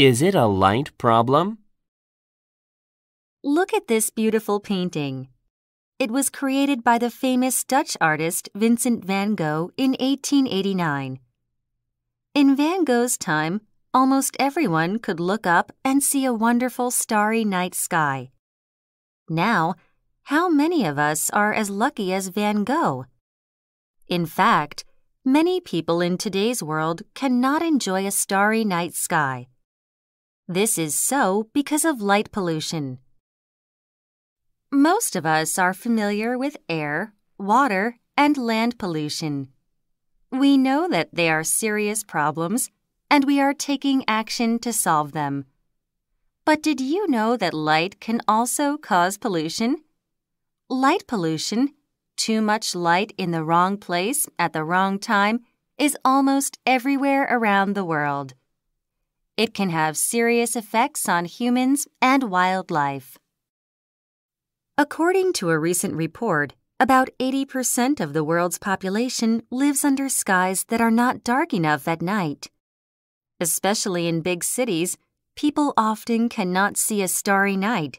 Is it a light problem? Look at this beautiful painting. It was created by the famous Dutch artist Vincent van Gogh in 1889. In Van Gogh's time, almost everyone could look up and see a wonderful starry night sky. Now, how many of us are as lucky as Van Gogh? In fact, many people in today's world cannot enjoy a starry night sky. This is so because of light pollution. Most of us are familiar with air, water, and land pollution. We know that they are serious problems, and we are taking action to solve them. But did you know that light can also cause pollution? Light pollution, too much light in the wrong place at the wrong time, is almost everywhere around the world. It can have serious effects on humans and wildlife. According to a recent report, about 80% of the world's population lives under skies that are not dark enough at night. Especially in big cities, people often cannot see a starry night.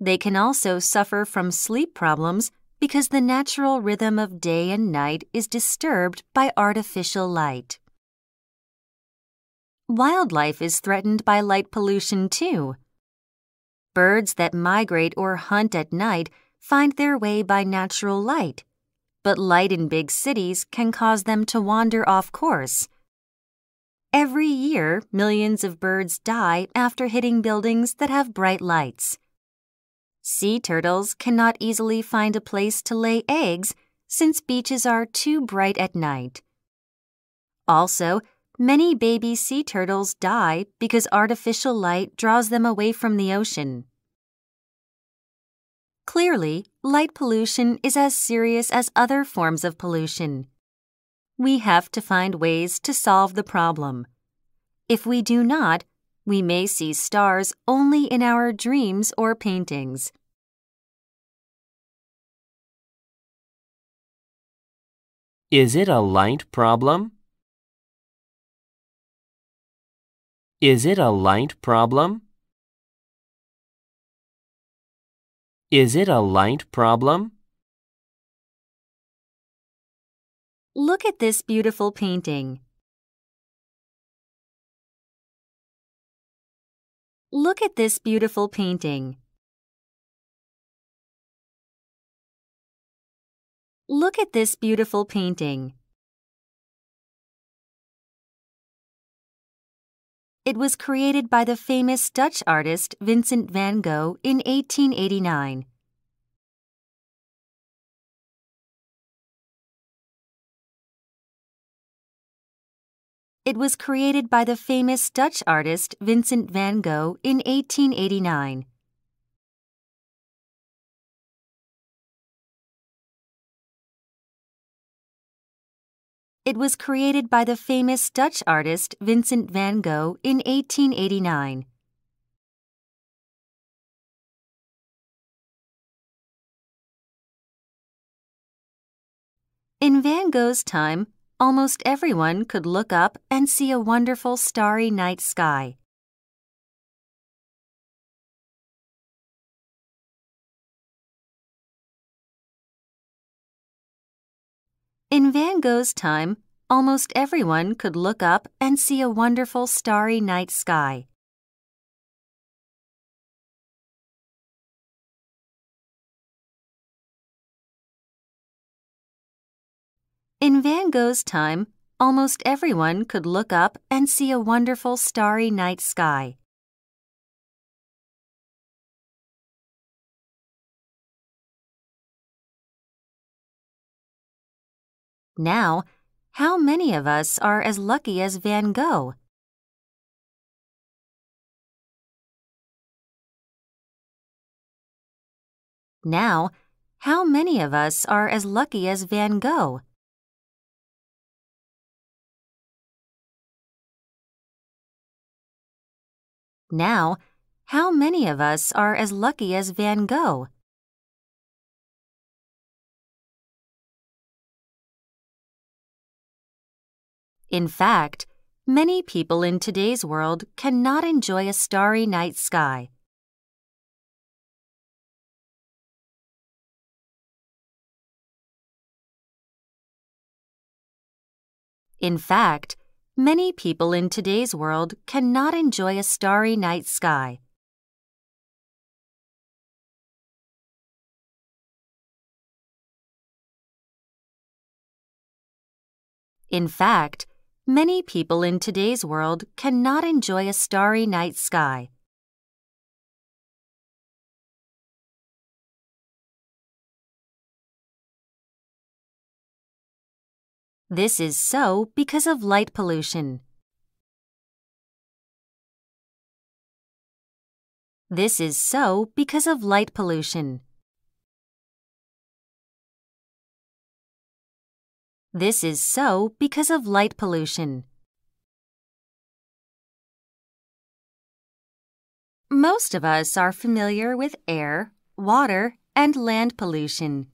They can also suffer from sleep problems because the natural rhythm of day and night is disturbed by artificial light. Wildlife is threatened by light pollution too. Birds that migrate or hunt at night find their way by natural light, but light in big cities can cause them to wander off course. Every year, millions of birds die after hitting buildings that have bright lights. Sea turtles cannot easily find a place to lay eggs since beaches are too bright at night. Also, many baby sea turtles die because artificial light draws them away from the ocean. Clearly, light pollution is as serious as other forms of pollution. We have to find ways to solve the problem. If we do not, we may see stars only in our dreams or paintings. Is it a light problem? Is it a light problem? Is it a light problem? Look at this beautiful painting. Look at this beautiful painting. Look at this beautiful painting. It was created by the famous Dutch artist Vincent van Gogh in 1889. It was created by the famous Dutch artist Vincent van Gogh in 1889. It was created by the famous Dutch artist Vincent van Gogh in 1889. In Van Gogh's time, almost everyone could look up and see a wonderful starry night sky. In Van Gogh's time, almost everyone could look up and see a wonderful starry night sky. In Van Gogh's time, almost everyone could look up and see a wonderful starry night sky. Now, how many of us are as lucky as Van Gogh? Now, how many of us are as lucky as Van Gogh? Now, how many of us are as lucky as Van Gogh? In fact, Many people in today's world cannot enjoy a starry night sky. In fact, many people in today's world cannot enjoy a starry night sky. In fact, many people in today's world cannot enjoy a starry night sky. This is so because of light pollution. This is so because of light pollution. This is so because of light pollution. Most of us are familiar with air, water, and land pollution.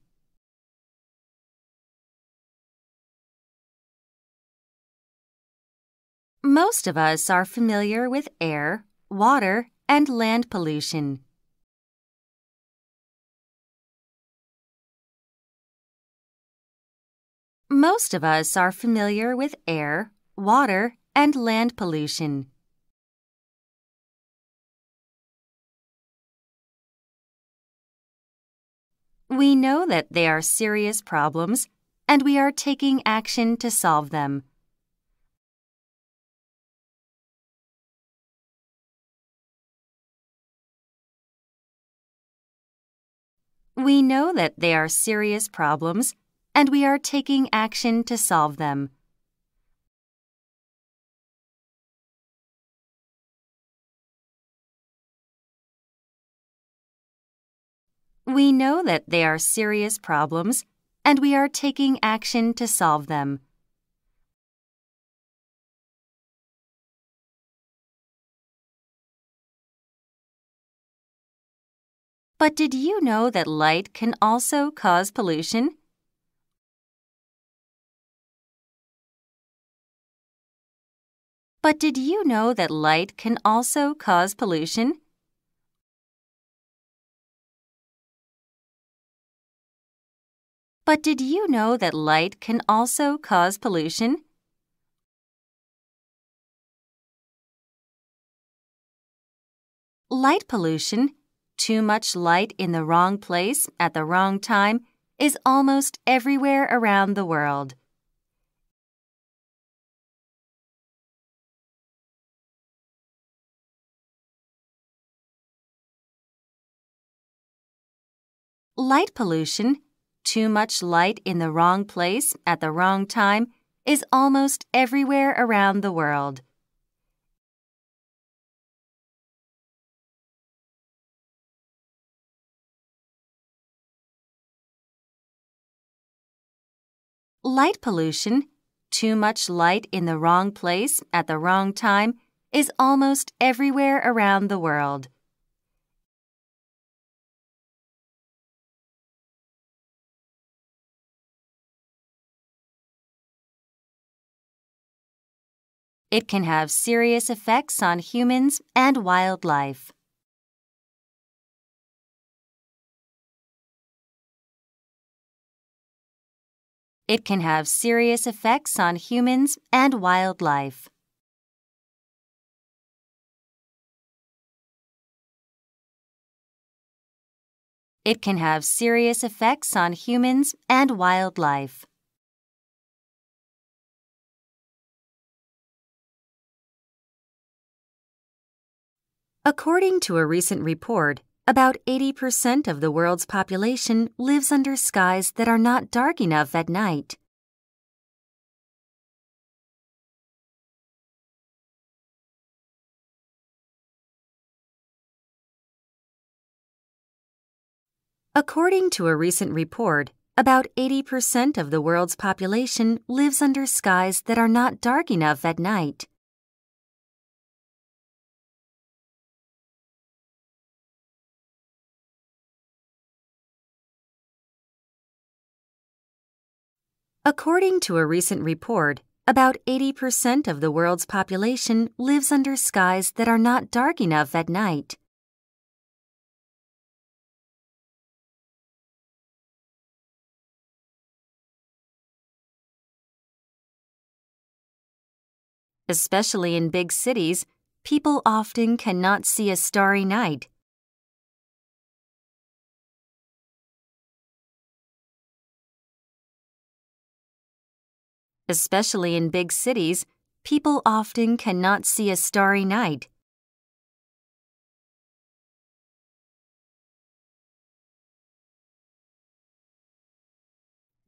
Most of us are familiar with air, water, and land pollution. Most of us are familiar with air, water, and land pollution. We know that they are serious problems, and we are taking action to solve them. We know that they are serious problems, and we are taking action to solve them. We know that they are serious problems, and we are taking action to solve them. But did you know that light can also cause pollution? But did you know that light can also cause pollution? But did you know that light can also cause pollution? Light pollution, too much light in the wrong place at the wrong time, is almost everywhere around the world. Light pollution, too much light in the wrong place at the wrong time, is almost everywhere around the world. Light pollution, too much light in the wrong place at the wrong time, is almost everywhere around the world. It can have serious effects on humans and wildlife. It can have serious effects on humans and wildlife. It can have serious effects on humans and wildlife. According to a recent report, about 80% of the world's population lives under skies that are not dark enough at night. According to a recent report, about 80% of the world's population lives under skies that are not dark enough at night. According to a recent report, About 80% of the world's population lives under skies that are not dark enough at night. Especially in big cities, people often cannot see a starry night. Especially in big cities, people often cannot see a starry night.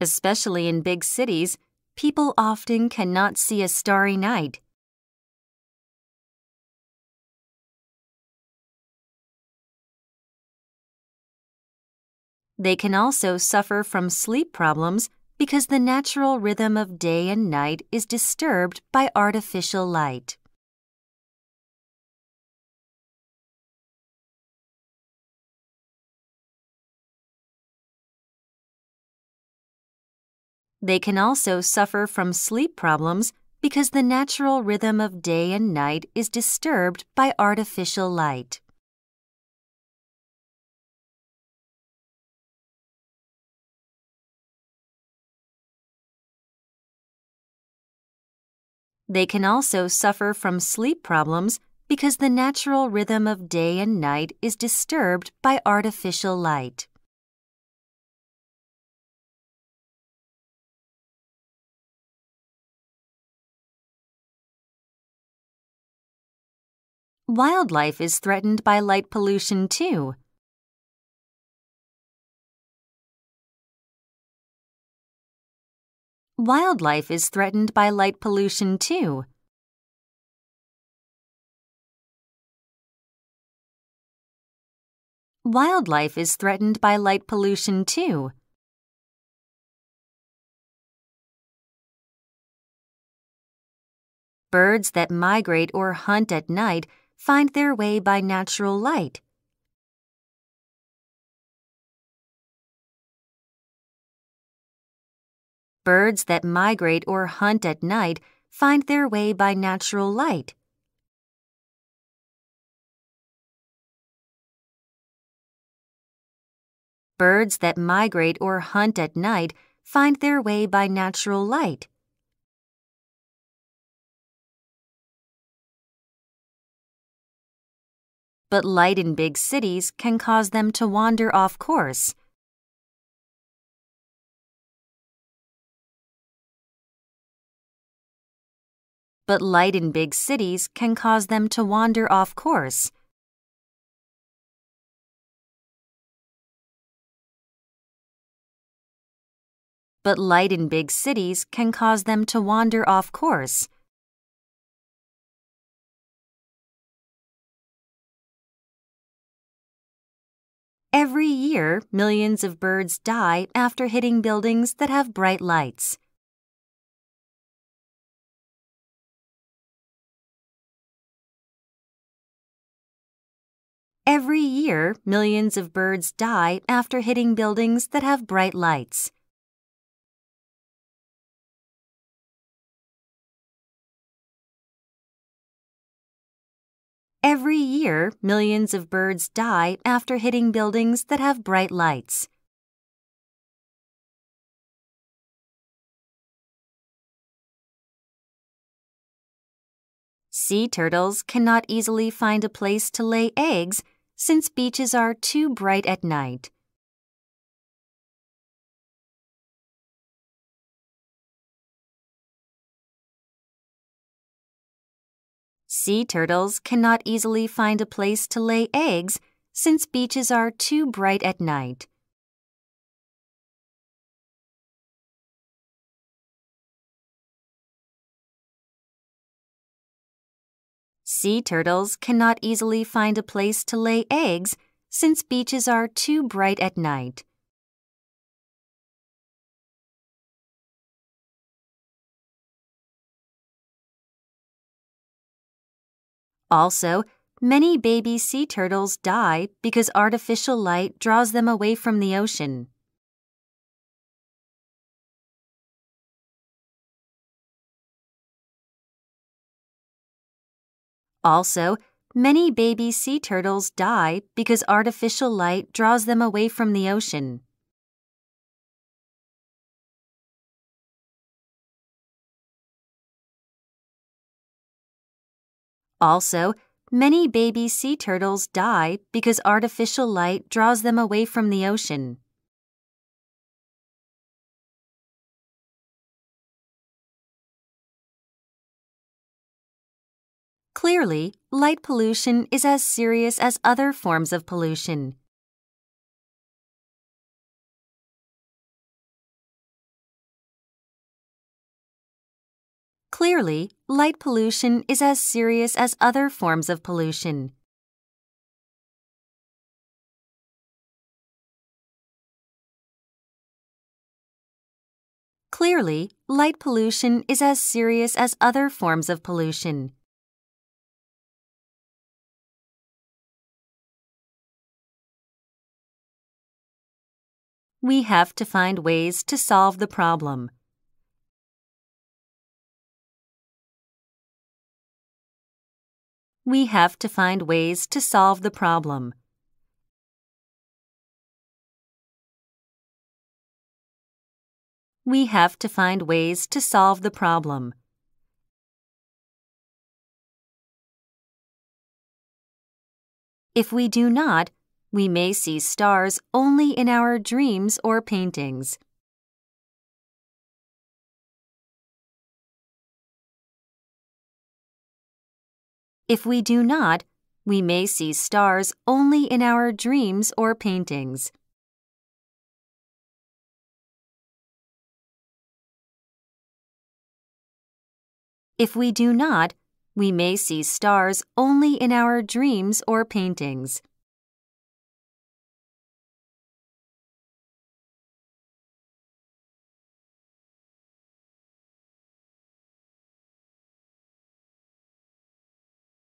Especially in big cities, people often cannot see a starry night. They can also suffer from sleep problems because the natural rhythm of day and night is disturbed by artificial light. They can also suffer from sleep problems because the natural rhythm of day and night is disturbed by artificial light. They can also suffer from sleep problems because the natural rhythm of day and night is disturbed by artificial light. Wildlife is threatened by light pollution too. Wildlife is threatened by light pollution too. Wildlife is threatened by light pollution too. Birds that migrate or hunt at night find their way by natural light. Birds that migrate or hunt at night find their way by natural light. Birds that migrate or hunt at night find their way by natural light. But light in big cities can cause them to wander off course. But light in big cities can cause them to wander off course. But light in big cities can cause them to wander off course. Every year, millions of birds die after hitting buildings that have bright lights. Every year, millions of birds die after hitting buildings that have bright lights. Every year, millions of birds die after hitting buildings that have bright lights. Sea turtles cannot easily find a place to lay eggs since beaches are too bright at night. Sea turtles cannot easily find a place to lay eggs since beaches are too bright at night. Sea turtles cannot easily find a place to lay eggs since beaches are too bright at night. Also, many baby sea turtles die because artificial light draws them away from the ocean. Also, many baby sea turtles die because artificial light draws them away from the ocean. Also, many baby sea turtles die because artificial light draws them away from the ocean. Clearly, light pollution is as serious as other forms of pollution. Clearly, light pollution is as serious as other forms of pollution. Clearly, light pollution is as serious as other forms of pollution. We have to find ways to solve the problem. We have to find ways to solve the problem. We have to find ways to solve the problem. If we do not, we may see stars only in our dreams or paintings. If we do not, we may see stars only in our dreams or paintings. If we do not, we may see stars only in our dreams or paintings.